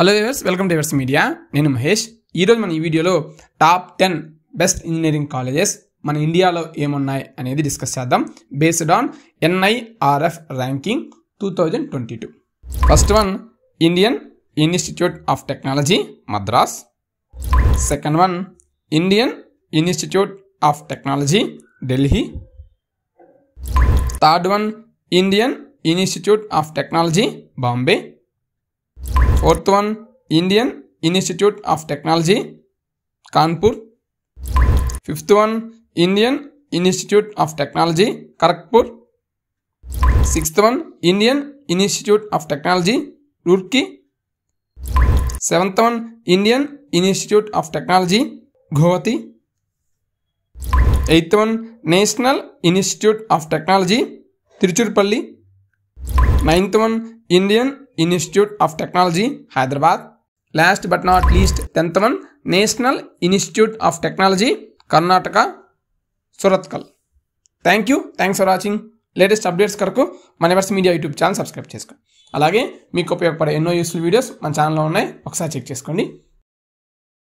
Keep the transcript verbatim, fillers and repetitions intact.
Hello viewers, welcome to Yours Media. Nenu Mahesh. Ee roju mana ee video lo top ten best engineering colleges mana India lo em unnai anedi discuss cheddam based on N I R F ranking twenty twenty-two. First one, Indian Institute of Technology Madras. Second one, Indian Institute of Technology Delhi. Third one, Indian Institute of Technology Bombay. Fourth one, Indian Institute of Technology Kanpur. Fifth one, Indian Institute of Technology Kharagpur. Sixth one, Indian Institute of Technology Roorkee. Seventh one, Indian Institute of Technology Guwahati. Eighth one, National Institute of Technology Tiruchirappalli. Ninth one, Indian Institute of Technology Hyderabad. Last but not least, tenth one, National Institute of Technology Karnataka Suratkal. Thank you. Thanks for watching. Latest updates करको मन Yours Media YouTube channel subscribe चेस कर. अलागे मी को पे एक पढ़े नो useful videos मन channel लोने अक्सर चेक चेस करनी.